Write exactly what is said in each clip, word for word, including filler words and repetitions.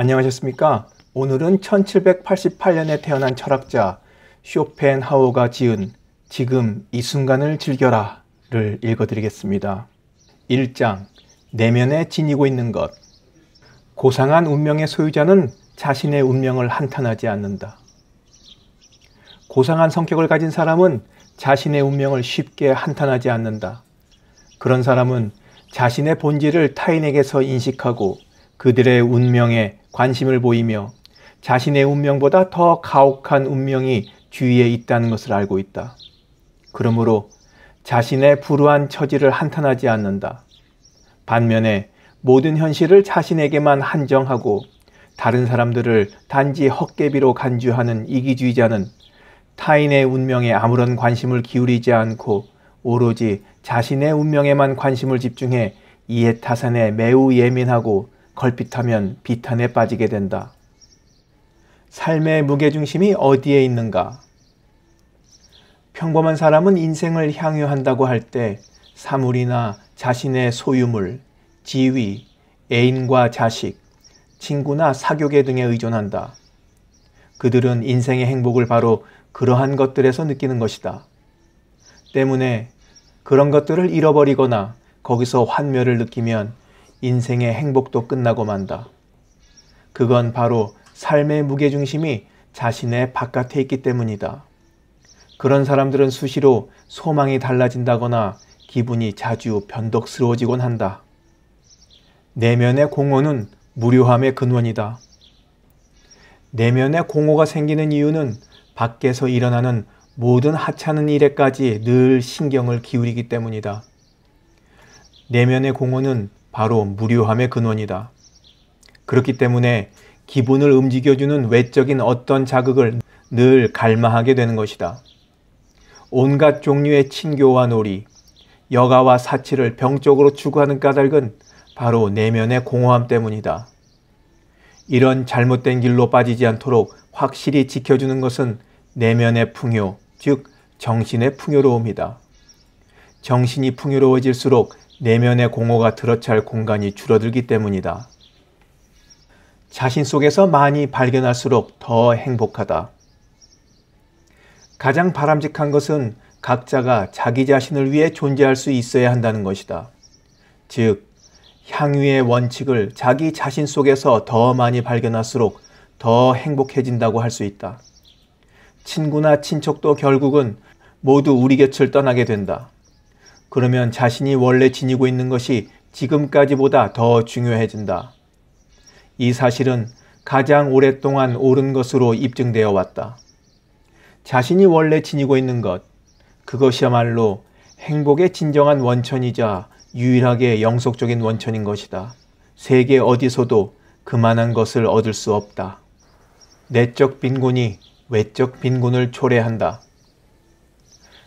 안녕하셨습니까? 오늘은 천칠백팔십팔 년에 태어난 철학자 쇼펜하우어가 지은 지금 이 순간을 즐겨라 를 읽어드리겠습니다. 일 장 내면에 지니고 있는 것. 고상한 운명의 소유자는 자신의 운명을 한탄하지 않는다. 고상한 성격을 가진 사람은 자신의 운명을 쉽게 한탄하지 않는다. 그런 사람은 자신의 본질을 타인에게서 인식하고 그들의 운명에 관심을 보이며 자신의 운명보다 더 가혹한 운명이 주위에 있다는 것을 알고 있다. 그러므로 자신의 불우한 처지를 한탄하지 않는다. 반면에 모든 현실을 자신에게만 한정하고 다른 사람들을 단지 헛개비로 간주하는 이기주의자는 타인의 운명에 아무런 관심을 기울이지 않고 오로지 자신의 운명에만 관심을 집중해 이해타산에 매우 예민하고 걸핏하면 비탄에 빠지게 된다. 삶의 무게중심이 어디에 있는가? 평범한 사람은 인생을 향유한다고 할 때 사물이나 자신의 소유물, 지위, 애인과 자식, 친구나 사교계 등에 의존한다. 그들은 인생의 행복을 바로 그러한 것들에서 느끼는 것이다. 때문에 그런 것들을 잃어버리거나 거기서 환멸을 느끼면 인생의 행복도 끝나고 만다. 그건 바로 삶의 무게중심이 자신의 바깥에 있기 때문이다. 그런 사람들은 수시로 소망이 달라진다거나 기분이 자주 변덕스러워지곤 한다. 내면의 공허는 무료함의 근원이다. 내면의 공허가 생기는 이유는 밖에서 일어나는 모든 하찮은 일에까지 늘 신경을 기울이기 때문이다. 내면의 공허는 바로 무료함의 근원이다. 그렇기 때문에 기분을 움직여주는 외적인 어떤 자극을 늘 갈망하게 되는 것이다. 온갖 종류의 친교와 놀이, 여가와 사치를 병적으로 추구하는 까닭은 바로 내면의 공허함 때문이다. 이런 잘못된 길로 빠지지 않도록 확실히 지켜주는 것은 내면의 풍요, 즉 정신의 풍요로움이다. 정신이 풍요로워질수록 내면의 공허가 들어찰 공간이 줄어들기 때문이다. 자신 속에서 많이 발견할수록 더 행복하다. 가장 바람직한 것은 각자가 자기 자신을 위해 존재할 수 있어야 한다는 것이다. 즉, 향유의 원칙을 자기 자신 속에서 더 많이 발견할수록 더 행복해진다고 할 수 있다. 친구나 친척도 결국은 모두 우리 곁을 떠나게 된다. 그러면 자신이 원래 지니고 있는 것이 지금까지보다 더 중요해진다. 이 사실은 가장 오랫동안 옳은 것으로 입증되어 왔다. 자신이 원래 지니고 있는 것, 그것이야말로 행복의 진정한 원천이자 유일하게 영속적인 원천인 것이다. 세계 어디서도 그만한 것을 얻을 수 없다. 내적 빈곤이 외적 빈곤을 초래한다.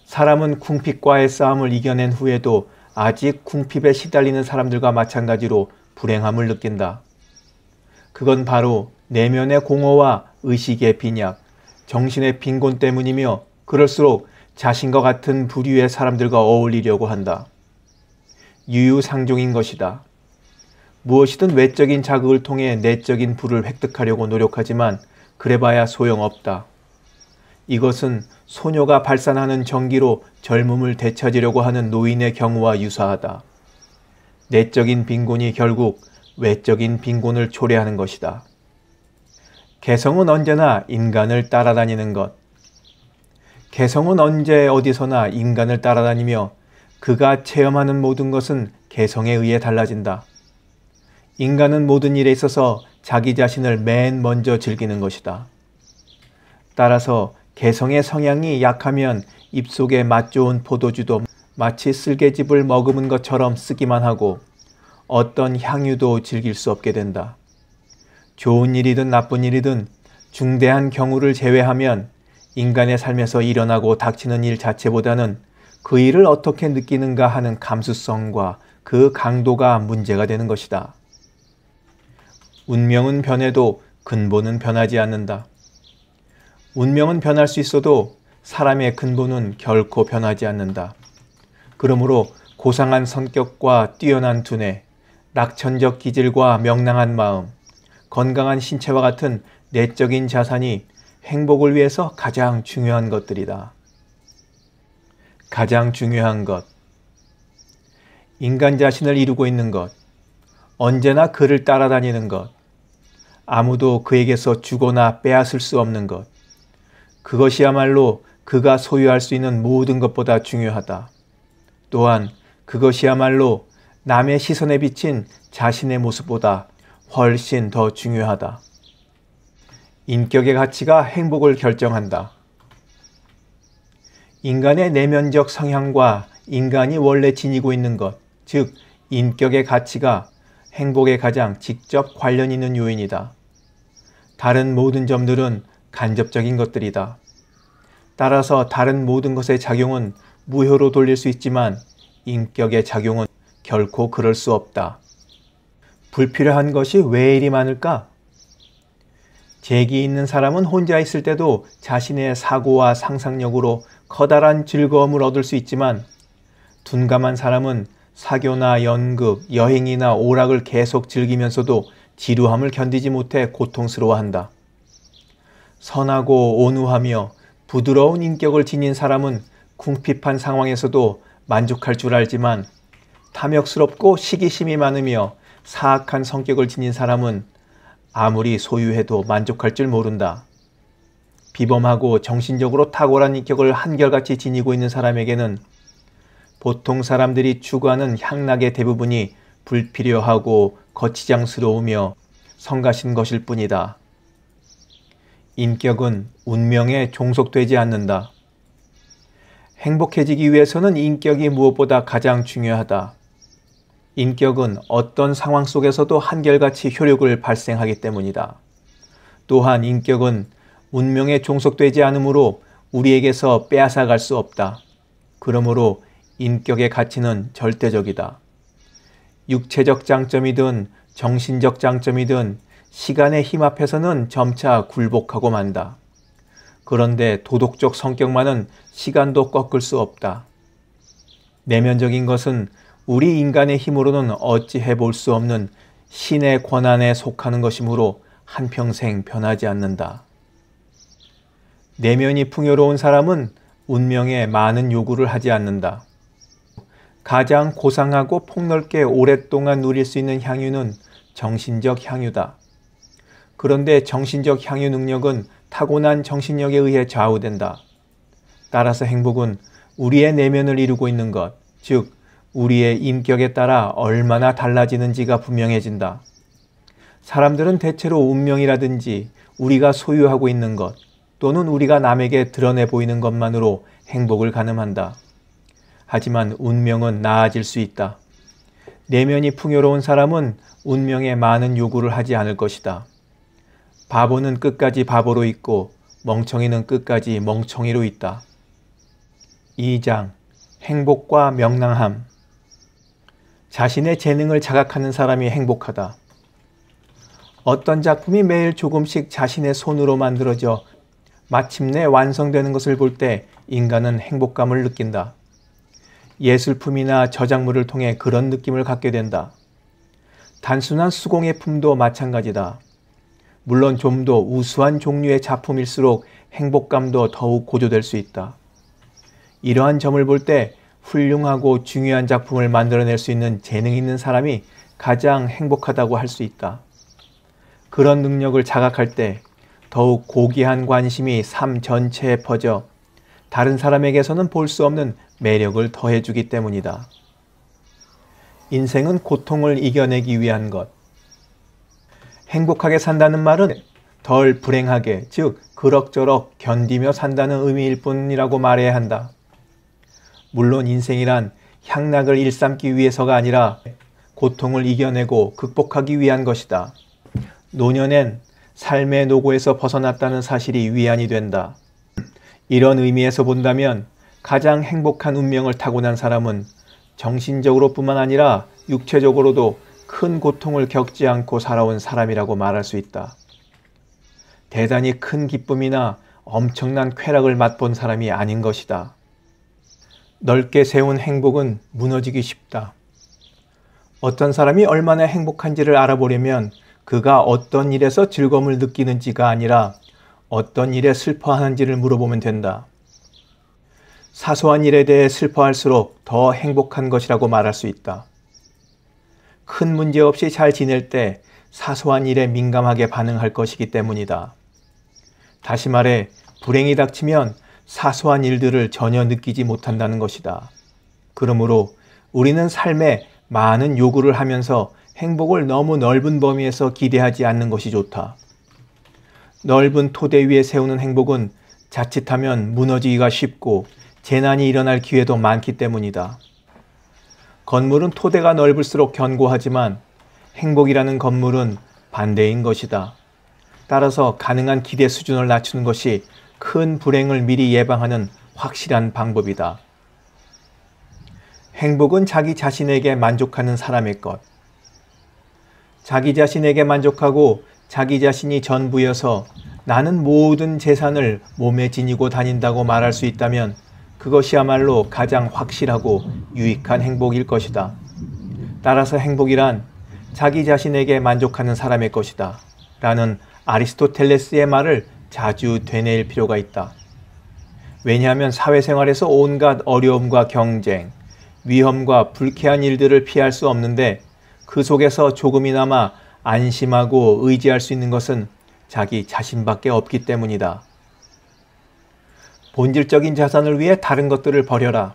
사람은 궁핍과의 싸움을 이겨낸 후에도 아직 궁핍에 시달리는 사람들과 마찬가지로 불행함을 느낀다. 그건 바로 내면의 공허와 의식의 빈약, 정신의 빈곤 때문이며 그럴수록 자신과 같은 부류의 사람들과 어울리려고 한다. 유유상종인 것이다. 무엇이든 외적인 자극을 통해 내적인 부를 획득하려고 노력하지만 그래봐야 소용없다. 이것은 소녀가 발산하는 전기로 젊음을 되찾으려고 하는 노인의 경우와 유사하다. 내적인 빈곤이 결국 외적인 빈곤을 초래하는 것이다. 개성은 언제나 인간을 따라다니는 것. 개성은 언제 어디서나 인간을 따라다니며 그가 체험하는 모든 것은 개성에 의해 달라진다. 인간은 모든 일에 있어서 자기 자신을 맨 먼저 즐기는 것이다. 따라서 개성의 성향이 약하면 입속에 맛 좋은 포도주도 마치 쓸개즙을 머금은 것처럼 쓰기만 하고 어떤 향유도 즐길 수 없게 된다. 좋은 일이든 나쁜 일이든 중대한 경우를 제외하면 인간의 삶에서 일어나고 닥치는 일 자체보다는 그 일을 어떻게 느끼는가 하는 감수성과 그 강도가 문제가 되는 것이다. 운명은 변해도 근본은 변하지 않는다. 운명은 변할 수 있어도 사람의 근본은 결코 변하지 않는다. 그러므로 고상한 성격과 뛰어난 두뇌, 낙천적 기질과 명랑한 마음, 건강한 신체와 같은 내적인 자산이 행복을 위해서 가장 중요한 것들이다. 가장 중요한 것, 인간 자신을 이루고 있는 것, 언제나 그를 따라다니는 것, 아무도 그에게서 주거나 빼앗을 수 없는 것, 그것이야말로 그가 소유할 수 있는 모든 것보다 중요하다. 또한 그것이야말로 남의 시선에 비친 자신의 모습보다 훨씬 더 중요하다. 인격의 가치가 행복을 결정한다. 인간의 내면적 성향과 인간이 원래 지니고 있는 것, 즉 인격의 가치가 행복에 가장 직접 관련 있는 요인이다. 다른 모든 점들은 간접적인 것들이다. 따라서 다른 모든 것의 작용은 무효로 돌릴 수 있지만 인격의 작용은 결코 그럴 수 없다. 불필요한 것이 왜 이리 많을까? 재기 있는 사람은 혼자 있을 때도 자신의 사고와 상상력으로 커다란 즐거움을 얻을 수 있지만 둔감한 사람은 사교나 연극, 여행이나 오락을 계속 즐기면서도 지루함을 견디지 못해 고통스러워한다. 선하고 온후하며 부드러운 인격을 지닌 사람은 궁핍한 상황에서도 만족할 줄 알지만 탐욕스럽고 시기심이 많으며 사악한 성격을 지닌 사람은 아무리 소유해도 만족할 줄 모른다. 비범하고 정신적으로 탁월한 인격을 한결같이 지니고 있는 사람에게는 보통 사람들이 추구하는 향락의 대부분이 불필요하고 거치장스러우며 성가신 것일 뿐이다. 인격은 운명에 종속되지 않는다. 행복해지기 위해서는 인격이 무엇보다 가장 중요하다. 인격은 어떤 상황 속에서도 한결같이 효력을 발생하기 때문이다. 또한 인격은 운명에 종속되지 않으므로 우리에게서 빼앗아갈 수 없다. 그러므로 인격의 가치는 절대적이다. 육체적 장점이든 정신적 장점이든 시간의 힘 앞에서는 점차 굴복하고 만다. 그런데 도덕적 성격만은 시간도 꺾을 수 없다. 내면적인 것은 우리 인간의 힘으로는 어찌해 볼 수 없는 신의 권한에 속하는 것이므로 한평생 변하지 않는다. 내면이 풍요로운 사람은 운명에 많은 요구를 하지 않는다. 가장 고상하고 폭넓게 오랫동안 누릴 수 있는 향유는 정신적 향유다. 그런데 정신적 향유 능력은 타고난 정신력에 의해 좌우된다. 따라서 행복은 우리의 내면을 이루고 있는 것, 즉 우리의 인격에 따라 얼마나 달라지는지가 분명해진다. 사람들은 대체로 운명이라든지 우리가 소유하고 있는 것 또는 우리가 남에게 드러내 보이는 것만으로 행복을 가늠한다. 하지만 운명은 나아질 수 있다. 내면이 풍요로운 사람은 운명에 많은 요구를 하지 않을 것이다. 바보는 끝까지 바보로 있고 멍청이는 끝까지 멍청이로 있다. 이 장 행복과 명랑함. 자신의 재능을 자각하는 사람이 행복하다. 어떤 작품이 매일 조금씩 자신의 손으로 만들어져 마침내 완성되는 것을 볼 때 인간은 행복감을 느낀다. 예술품이나 저작물을 통해 그런 느낌을 갖게 된다. 단순한 수공예 품도 마찬가지다. 물론 좀 더 우수한 종류의 작품일수록 행복감도 더욱 고조될 수 있다. 이러한 점을 볼 때 훌륭하고 중요한 작품을 만들어낼 수 있는 재능 있는 사람이 가장 행복하다고 할 수 있다. 그런 능력을 자각할 때 더욱 고귀한 관심이 삶 전체에 퍼져 다른 사람에게서는 볼 수 없는 매력을 더해주기 때문이다. 인생은 고통을 이겨내기 위한 것. 행복하게 산다는 말은 덜 불행하게, 즉 그럭저럭 견디며 산다는 의미일 뿐이라고 말해야 한다. 물론 인생이란 향락을 일삼기 위해서가 아니라 고통을 이겨내고 극복하기 위한 것이다. 노년엔 삶의 노고에서 벗어났다는 사실이 위안이 된다. 이런 의미에서 본다면 가장 행복한 운명을 타고난 사람은 정신적으로 뿐만 아니라 육체적으로도 큰 고통을 겪지 않고 살아온 사람이라고 말할 수 있다. 대단히 큰 기쁨이나 엄청난 쾌락을 맛본 사람이 아닌 것이다. 넓게 세운 행복은 무너지기 쉽다. 어떤 사람이 얼마나 행복한지를 알아보려면 그가 어떤 일에서 즐거움을 느끼는지가 아니라 어떤 일에 슬퍼하는지를 물어보면 된다. 사소한 일에 대해 슬퍼할수록 더 행복한 것이라고 말할 수 있다. 큰 문제 없이 잘 지낼 때 사소한 일에 민감하게 반응할 것이기 때문이다. 다시 말해, 불행이 닥치면 사소한 일들을 전혀 느끼지 못한다는 것이다. 그러므로 우리는 삶에 많은 요구를 하면서 행복을 너무 넓은 범위에서 기대하지 않는 것이 좋다. 넓은 토대 위에 세우는 행복은 자칫하면 무너지기가 쉽고 재난이 일어날 기회도 많기 때문이다. 건물은 토대가 넓을수록 견고하지만 행복이라는 건물은 반대인 것이다. 따라서 가능한 기대 수준을 낮추는 것이 큰 불행을 미리 예방하는 확실한 방법이다. 행복은 자기 자신에게 만족하는 사람의 것. 자기 자신에게 만족하고 자기 자신이 전부여서 나는 모든 재산을 몸에 지니고 다닌다고 말할 수 있다면 그것이야말로 가장 확실하고 유익한 행복일 것이다. 따라서 행복이란 자기 자신에게 만족하는 사람의 것이다 라는 아리스토텔레스의 말을 자주 되뇌일 필요가 있다. 왜냐하면 사회생활에서 온갖 어려움과 경쟁, 위험과 불쾌한 일들을 피할 수 없는데 그 속에서 조금이나마 안심하고 의지할 수 있는 것은 자기 자신밖에 없기 때문이다. 본질적인 자산을 위해 다른 것들을 버려라.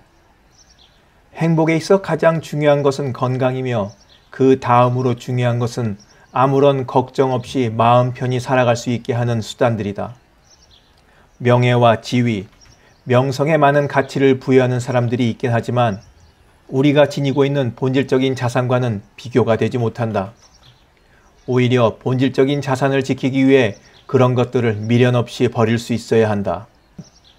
행복에 있어 가장 중요한 것은 건강이며 그 다음으로 중요한 것은 아무런 걱정 없이 마음 편히 살아갈 수 있게 하는 수단들이다. 명예와 지위, 명성에 많은 가치를 부여하는 사람들이 있긴 하지만 우리가 지니고 있는 본질적인 자산과는 비교가 되지 못한다. 오히려 본질적인 자산을 지키기 위해 그런 것들을 미련 없이 버릴 수 있어야 한다.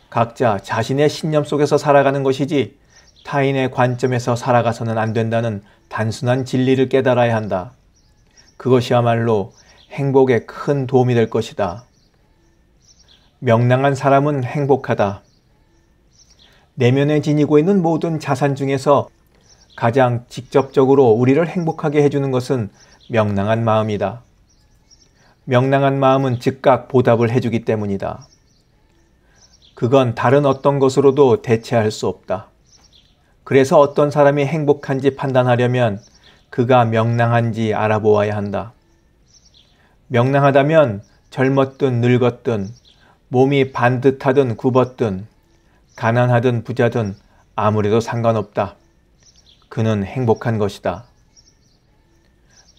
각자 자신의 신념 속에서 살아가는 것이지 타인의 관점에서 살아가서는 안 된다는 단순한 진리를 깨달아야 한다. 그것이야말로 행복에 큰 도움이 될 것이다. 명랑한 사람은 행복하다. 내면에 지니고 있는 모든 자산 중에서 가장 직접적으로 우리를 행복하게 해주는 것은 명랑한 마음이다. 명랑한 마음은 즉각 보답을 해주기 때문이다. 그건 다른 어떤 것으로도 대체할 수 없다. 그래서 어떤 사람이 행복한지 판단하려면 그가 명랑한지 알아보아야 한다. 명랑하다면 젊었든 늙었든 몸이 반듯하든 굽었든 가난하든 부자든 아무래도 상관없다. 그는 행복한 것이다.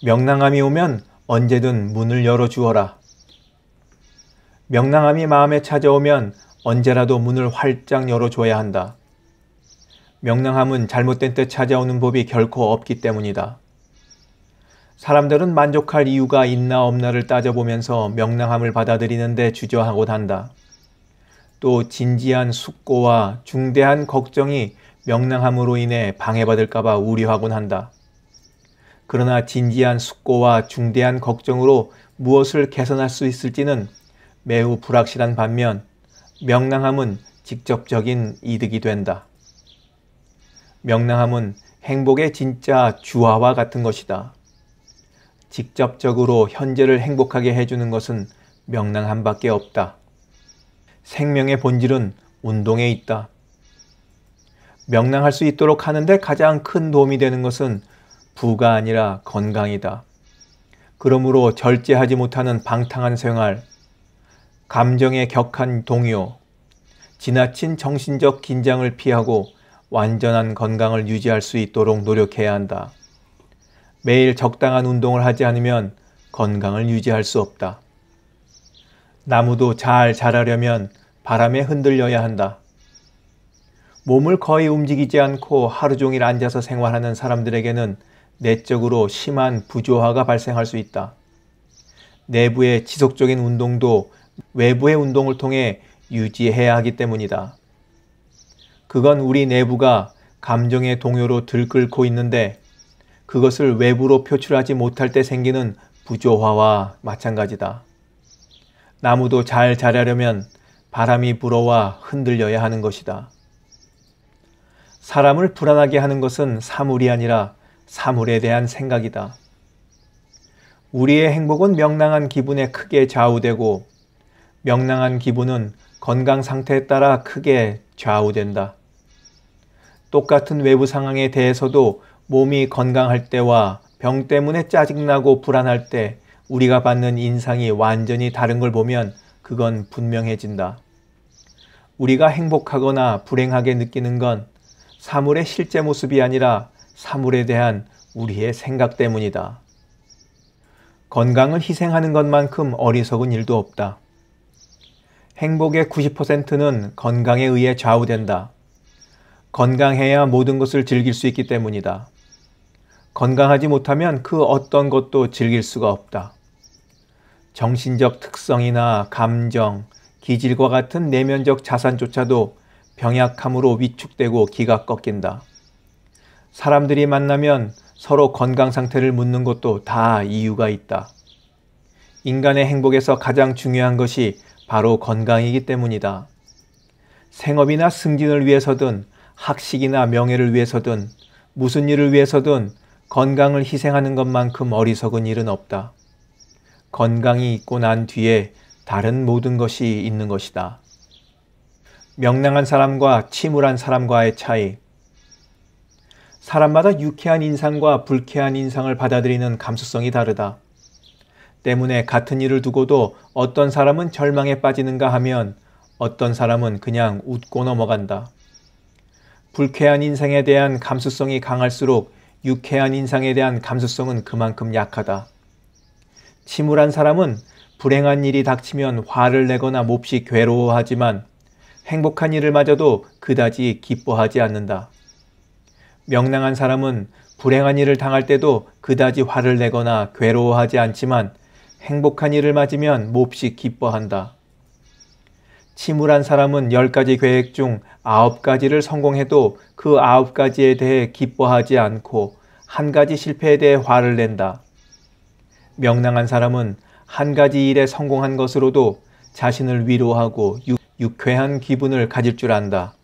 명랑함이 오면 언제든 문을 열어주어라. 명랑함이 마음에 찾아오면 언제라도 문을 활짝 열어줘야 한다. 명랑함은 잘못된 때 찾아오는 법이 결코 없기 때문이다. 사람들은 만족할 이유가 있나 없나를 따져보면서 명랑함을 받아들이는데 주저하곤 한다. 또 진지한 숙고와 중대한 걱정이 명랑함으로 인해 방해받을까봐 우려하곤 한다. 그러나 진지한 숙고와 중대한 걱정으로 무엇을 개선할 수 있을지는 매우 불확실한 반면 명랑함은 직접적인 이득이 된다. 명랑함은 행복의 진짜 주화와 같은 것이다. 직접적으로 현재를 행복하게 해주는 것은 명랑함밖에 없다. 생명의 본질은 운동에 있다. 명랑할 수 있도록 하는데 가장 큰 도움이 되는 것은 부가 아니라 건강이다. 그러므로 절제하지 못하는 방탕한 생활, 감정의 격한 동요, 지나친 정신적 긴장을 피하고 완전한 건강을 유지할 수 있도록 노력해야 한다. 매일 적당한 운동을 하지 않으면 건강을 유지할 수 없다. 나무도 잘 자라려면 바람에 흔들려야 한다. 몸을 거의 움직이지 않고 하루 종일 앉아서 생활하는 사람들에게는 내적으로 심한 부조화가 발생할 수 있다. 내부의 지속적인 운동도 외부의 운동을 통해 유지해야 하기 때문이다. 그건 우리 내부가 감정의 동요로 들끓고 있는데 그것을 외부로 표출하지 못할 때 생기는 부조화와 마찬가지다. 나무도 잘 자라려면 바람이 불어와 흔들려야 하는 것이다. 사람을 불안하게 하는 것은 사물이 아니라 사물에 대한 생각이다. 우리의 행복은 명랑한 기분에 크게 좌우되고 명랑한 기분은 건강 상태에 따라 크게 좌우된다. 똑같은 외부 상황에 대해서도 몸이 건강할 때와 병 때문에 짜증나고 불안할 때 우리가 받는 인상이 완전히 다른 걸 보면 그건 분명해진다. 우리가 행복하거나 불행하게 느끼는 건 사물의 실제 모습이 아니라 사물에 대한 우리의 생각 때문이다. 건강을 희생하는 것만큼 어리석은 일도 없다. 행복의 구십 퍼센트는 건강에 의해 좌우된다. 건강해야 모든 것을 즐길 수 있기 때문이다. 건강하지 못하면 그 어떤 것도 즐길 수가 없다. 정신적 특성이나 감정, 기질과 같은 내면적 자산조차도 병약함으로 위축되고 기가 꺾인다. 사람들이 만나면 서로 건강 상태를 묻는 것도 다 이유가 있다. 인간의 행복에서 가장 중요한 것이 바로 건강이기 때문이다. 생업이나 승진을 위해서든 학식이나 명예를 위해서든 무슨 일을 위해서든 건강을 희생하는 것만큼 어리석은 일은 없다. 건강이 있고 난 뒤에 다른 모든 것이 있는 것이다. 명랑한 사람과 침울한 사람과의 차이. 사람마다 유쾌한 인상과 불쾌한 인상을 받아들이는 감수성이 다르다. 때문에 같은 일을 두고도 어떤 사람은 절망에 빠지는가 하면 어떤 사람은 그냥 웃고 넘어간다. 불쾌한 인상에 대한 감수성이 강할수록 유쾌한 인상에 대한 감수성은 그만큼 약하다. 침울한 사람은 불행한 일이 닥치면 화를 내거나 몹시 괴로워하지만 행복한 일을 마저도 그다지 기뻐하지 않는다. 명랑한 사람은 불행한 일을 당할 때도 그다지 화를 내거나 괴로워하지 않지만 행복한 일을 맞으면 몹시 기뻐한다. 침울한 사람은 열 가지 계획 중 아홉 가지를 성공해도 그 아홉 가지에 대해 기뻐하지 않고 한 가지 실패에 대해 화를 낸다. 명랑한 사람은 한 가지 일에 성공한 것으로도 자신을 위로하고 유쾌한 기분을 가질 줄 안다.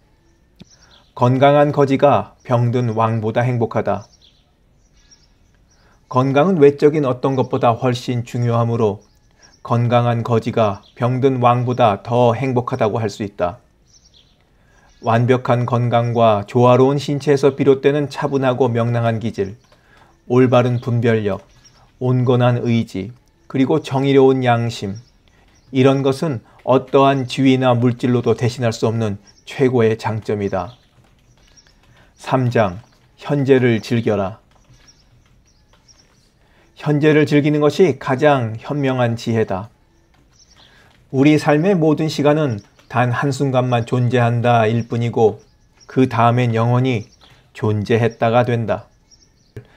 건강한 거지가 병든 왕보다 행복하다. 건강은 외적인 어떤 것보다 훨씬 중요하므로 건강한 거지가 병든 왕보다 더 행복하다고 할 수 있다. 완벽한 건강과 조화로운 신체에서 비롯되는 차분하고 명랑한 기질, 올바른 분별력, 온건한 의지, 그리고 정의로운 양심, 이런 것은 어떠한 지위나 물질로도 대신할 수 없는 최고의 장점이다. 삼 장. 현재를 즐겨라. 현재를 즐기는 것이 가장 현명한 지혜다. 우리 삶의 모든 시간은 단 한순간만 존재한다 일 뿐이고 그 다음엔 영원히 존재했다가 된다.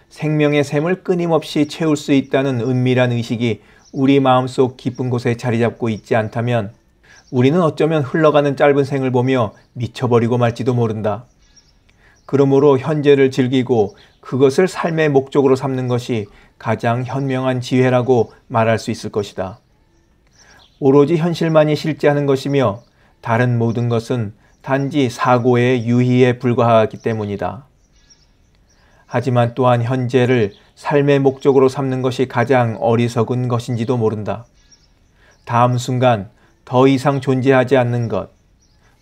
생명의 샘을 끊임없이 채울 수 있다는 은밀한 의식이 우리 마음속 깊은 곳에 자리 잡고 있지 않다면 우리는 어쩌면 흘러가는 짧은 생을 보며 미쳐버리고 말지도 모른다. 그러므로 현재를 즐기고 그것을 삶의 목적으로 삼는 것이 가장 현명한 지혜라고 말할 수 있을 것이다. 오로지 현실만이 실제하는 것이며 다른 모든 것은 단지 사고의 유희에 불과하기 때문이다. 하지만 또한 현재를 삶의 목적으로 삼는 것이 가장 어리석은 것인지도 모른다. 다음 순간 더 이상 존재하지 않는 것,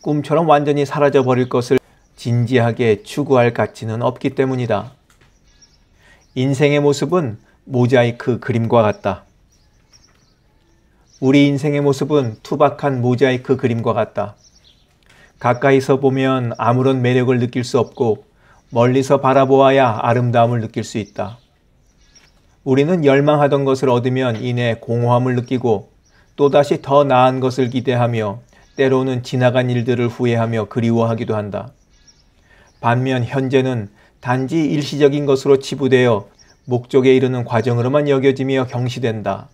꿈처럼 완전히 사라져버릴 것을 진지하게 추구할 가치는 없기 때문이다. 인생의 모습은 모자이크 그림과 같다. 우리 인생의 모습은 투박한 모자이크 그림과 같다. 가까이서 보면 아무런 매력을 느낄 수 없고 멀리서 바라보아야 아름다움을 느낄 수 있다. 우리는 열망하던 것을 얻으면 이내 공허함을 느끼고 또다시 더 나은 것을 기대하며 때로는 지나간 일들을 후회하며 그리워하기도 한다. 반면 현재는 단지 일시적인 것으로 치부되어 목적에 이르는 과정으로만 여겨지며 경시된다.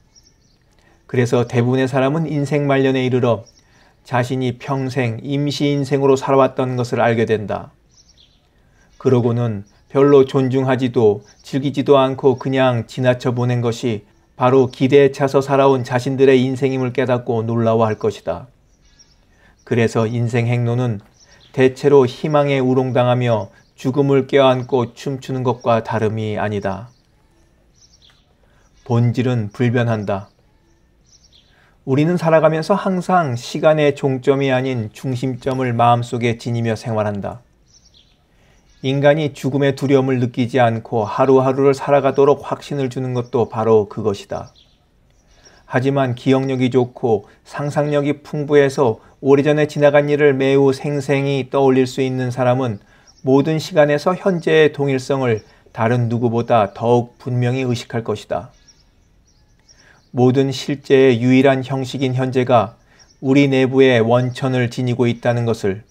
그래서 대부분의 사람은 인생 말년에 이르러 자신이 평생 임시인생으로 살아왔던 것을 알게 된다. 그러고는 별로 존중하지도 즐기지도 않고 그냥 지나쳐 보낸 것이 바로 기대에 차서 살아온 자신들의 인생임을 깨닫고 놀라워할 것이다. 그래서 인생 행로는 대체로 희망에 우롱당하며 죽음을 껴안고 춤추는 것과 다름이 아니다. 본질은 불변한다. 우리는 살아가면서 항상 시간의 종점이 아닌 중심점을 마음속에 지니며 생활한다. 인간이 죽음의 두려움을 느끼지 않고 하루하루를 살아가도록 확신을 주는 것도 바로 그것이다. 하지만 기억력이 좋고 상상력이 풍부해서 오래전에 지나간 일을 매우 생생히 떠올릴 수 있는 사람은 모든 시간에서 현재의 동일성을 다른 누구보다 더욱 분명히 의식할 것이다. 모든 실제의 유일한 형식인 현재가 우리 내부의 원천을 지니고 있다는 것을,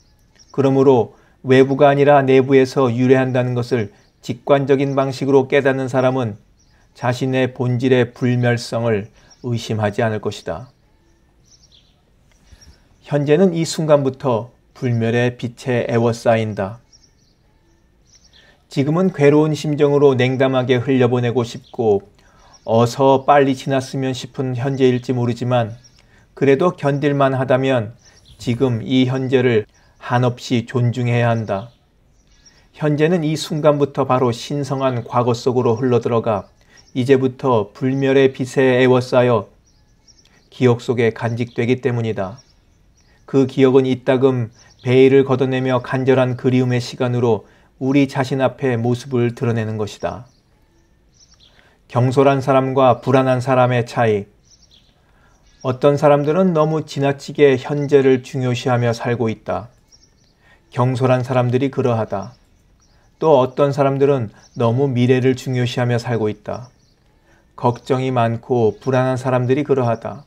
그러므로 외부가 아니라 내부에서 유래한다는 것을 직관적인 방식으로 깨닫는 사람은 자신의 본질의 불멸성을 의심하지 않을 것이다. 현재는 이 순간부터 불멸의 빛에 에워싸인다. 지금은 괴로운 심정으로 냉담하게 흘려보내고 싶고 어서 빨리 지났으면 싶은 현재일지 모르지만, 그래도 견딜만 하다면 지금 이 현재를 한없이 존중해야 한다. 현재는 이 순간부터 바로 신성한 과거 속으로 흘러들어가 이제부터 불멸의 빛에 에워싸여 기억 속에 간직되기 때문이다. 그 기억은 이따금 베일을 걷어내며 간절한 그리움의 시간으로 우리 자신 앞에 모습을 드러내는 것이다. 경솔한 사람과 불안한 사람의 차이. 어떤 사람들은 너무 지나치게 현재를 중요시하며 살고 있다. 경솔한 사람들이 그러하다. 또 어떤 사람들은 너무 미래를 중요시하며 살고 있다. 걱정이 많고 불안한 사람들이 그러하다.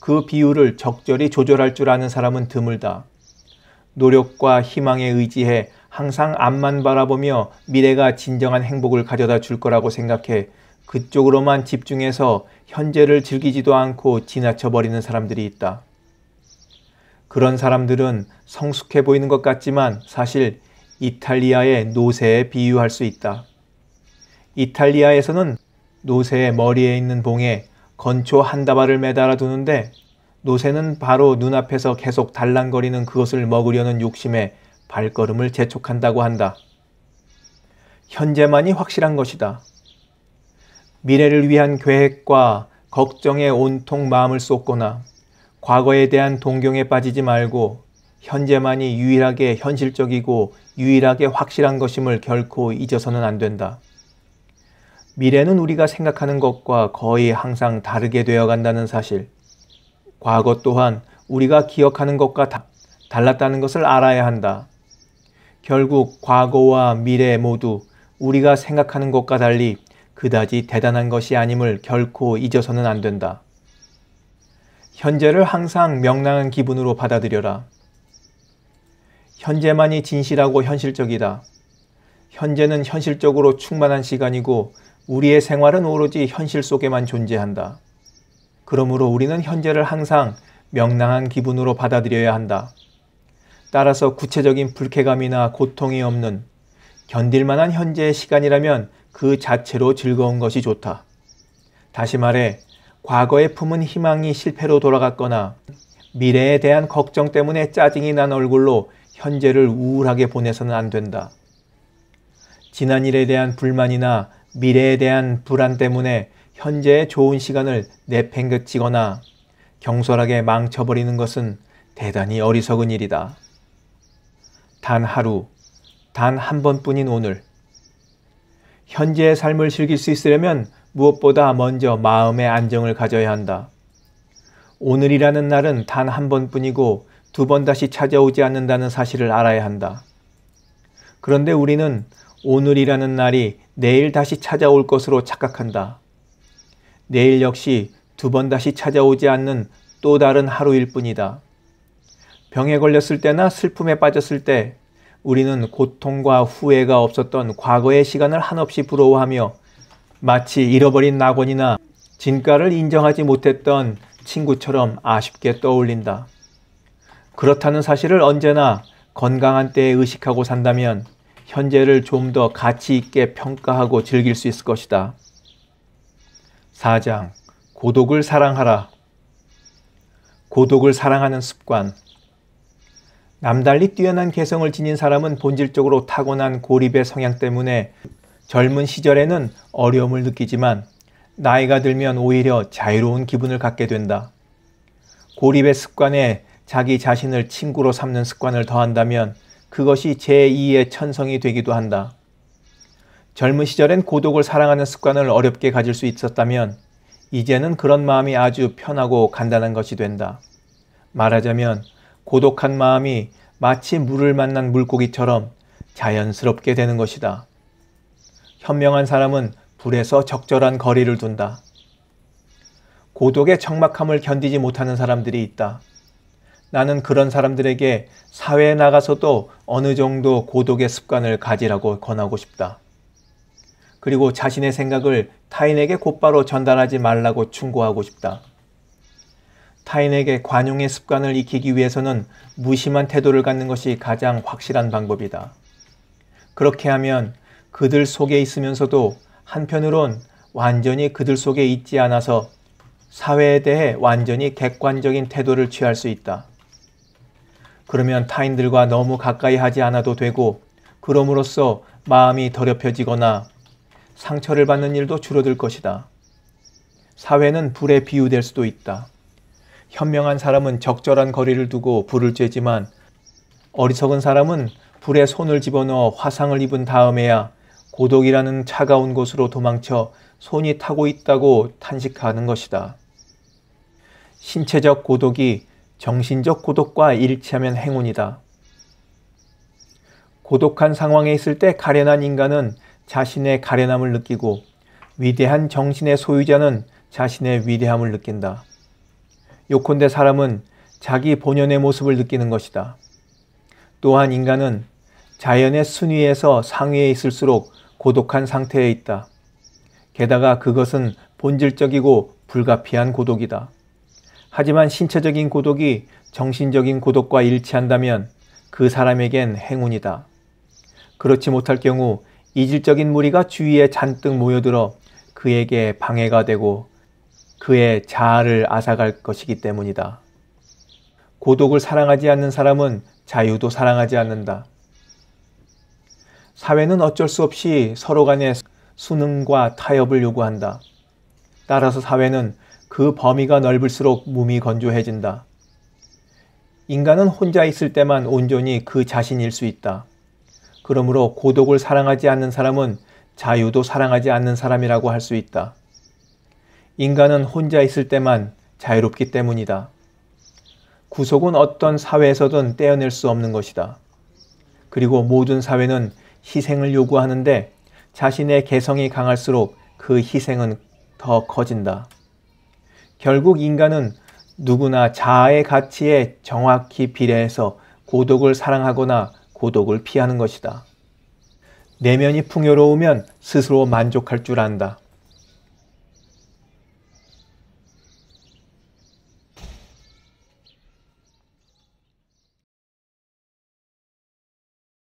그 비율을 적절히 조절할 줄 아는 사람은 드물다. 노력과 희망에 의지해 항상 앞만 바라보며 미래가 진정한 행복을 가져다 줄 거라고 생각해 그쪽으로만 집중해서 현재를 즐기지도 않고 지나쳐버리는 사람들이 있다. 그런 사람들은 성숙해 보이는 것 같지만 사실 이탈리아의 노새에 비유할 수 있다. 이탈리아에서는 노새의 머리에 있는 봉에 건초 한 다발을 매달아 두는데, 노새는 바로 눈앞에서 계속 달랑거리는 그것을 먹으려는 욕심에 발걸음을 재촉한다고 한다. 현재만이 확실한 것이다. 미래를 위한 계획과 걱정에 온통 마음을 쏟거나 과거에 대한 동경에 빠지지 말고 현재만이 유일하게 현실적이고 유일하게 확실한 것임을 결코 잊어서는 안 된다. 미래는 우리가 생각하는 것과 거의 항상 다르게 되어간다는 사실, 과거 또한 우리가 기억하는 것과 다, 달랐다는 것을 알아야 한다. 결국 과거와 미래 모두 우리가 생각하는 것과 달리 그다지 대단한 것이 아님을 결코 잊어서는 안 된다. 현재를 항상 명랑한 기분으로 받아들여라. 현재만이 진실하고 현실적이다. 현재는 현실적으로 충만한 시간이고 우리의 생활은 오로지 현실 속에만 존재한다. 그러므로 우리는 현재를 항상 명랑한 기분으로 받아들여야 한다. 따라서 구체적인 불쾌감이나 고통이 없는 견딜만한 현재의 시간이라면 그 자체로 즐거운 것이 좋다. 다시 말해, 과거에 품은 희망이 실패로 돌아갔거나 미래에 대한 걱정 때문에 짜증이 난 얼굴로 현재를 우울하게 보내서는 안 된다. 지난 일에 대한 불만이나 미래에 대한 불안 때문에 현재의 좋은 시간을 내팽개치거나 경솔하게 망쳐버리는 것은 대단히 어리석은 일이다. 단 하루, 단 한 번뿐인 오늘. 현재의 삶을 즐길 수 있으려면 무엇보다 먼저 마음의 안정을 가져야 한다. 오늘이라는 날은 단 한 번뿐이고 두 번 다시 찾아오지 않는다는 사실을 알아야 한다. 그런데 우리는 오늘이라는 날이 내일 다시 찾아올 것으로 착각한다. 내일 역시 두 번 다시 찾아오지 않는 또 다른 하루일 뿐이다. 병에 걸렸을 때나 슬픔에 빠졌을 때 우리는 고통과 후회가 없었던 과거의 시간을 한없이 부러워하며 마치 잃어버린 낙원이나 진가를 인정하지 못했던 친구처럼 아쉽게 떠올린다. 그렇다는 사실을 언제나 건강한 때에 의식하고 산다면 현재를 좀 더 가치 있게 평가하고 즐길 수 있을 것이다. 사 장. 고독을 사랑하라. 고독을 사랑하는 습관. 남달리 뛰어난 개성을 지닌 사람은 본질적으로 타고난 고립의 성향 때문에 젊은 시절에는 어려움을 느끼지만 나이가 들면 오히려 자유로운 기분을 갖게 된다. 고립의 습관에 자기 자신을 친구로 삼는 습관을 더한다면 그것이 제이의 천성이 되기도 한다. 젊은 시절엔 고독을 사랑하는 습관을 어렵게 가질 수 있었다면 이제는 그런 마음이 아주 편하고 간단한 것이 된다. 말하자면 고독한 마음이 마치 물을 만난 물고기처럼 자연스럽게 되는 것이다. 현명한 사람은 불에서 적절한 거리를 둔다. 고독의 적막함을 견디지 못하는 사람들이 있다. 나는 그런 사람들에게 사회에 나가서도 어느 정도 고독의 습관을 가지라고 권하고 싶다. 그리고 자신의 생각을 타인에게 곧바로 전달하지 말라고 충고하고 싶다. 타인에게 관용의 습관을 익히기 위해서는 무심한 태도를 갖는 것이 가장 확실한 방법이다. 그렇게 하면 그들 속에 있으면서도 한편으론 완전히 그들 속에 있지 않아서 사회에 대해 완전히 객관적인 태도를 취할 수 있다. 그러면 타인들과 너무 가까이 하지 않아도 되고 그럼으로써 마음이 더럽혀지거나 상처를 받는 일도 줄어들 것이다. 사회는 불에 비유될 수도 있다. 현명한 사람은 적절한 거리를 두고 불을 쬐지만 어리석은 사람은 불에 손을 집어넣어 화상을 입은 다음에야 고독이라는 차가운 곳으로 도망쳐 손이 타고 있다고 탄식하는 것이다. 신체적 고독이 정신적 고독과 일치하면 행운이다. 고독한 상황에 있을 때 가련한 인간은 자신의 가련함을 느끼고 위대한 정신의 소유자는 자신의 위대함을 느낀다. 요컨대 사람은 자기 본연의 모습을 느끼는 것이다. 또한 인간은 자연의 순위에서 상위에 있을수록 고독한 상태에 있다. 게다가 그것은 본질적이고 불가피한 고독이다. 하지만 신체적인 고독이 정신적인 고독과 일치한다면 그 사람에겐 행운이다. 그렇지 못할 경우 이질적인 무리가 주위에 잔뜩 모여들어 그에게 방해가 되고 그의 자아를 앗아갈 것이기 때문이다. 고독을 사랑하지 않는 사람은 자유도 사랑하지 않는다. 사회는 어쩔 수 없이 서로 간의 수능과 타협을 요구한다. 따라서 사회는 그 범위가 넓을수록 몸이 건조해진다. 인간은 혼자 있을 때만 온전히 그 자신일 수 있다. 그러므로 고독을 사랑하지 않는 사람은 자유도 사랑하지 않는 사람이라고 할 수 있다. 인간은 혼자 있을 때만 자유롭기 때문이다. 구속은 어떤 사회에서든 떼어낼 수 없는 것이다. 그리고 모든 사회는 희생을 요구하는데 자신의 개성이 강할수록 그 희생은 더 커진다. 결국 인간은 누구나 자아의 가치에 정확히 비례해서 고독을 사랑하거나 고독을 피하는 것이다. 내면이 풍요로우면 스스로 만족할 줄 안다.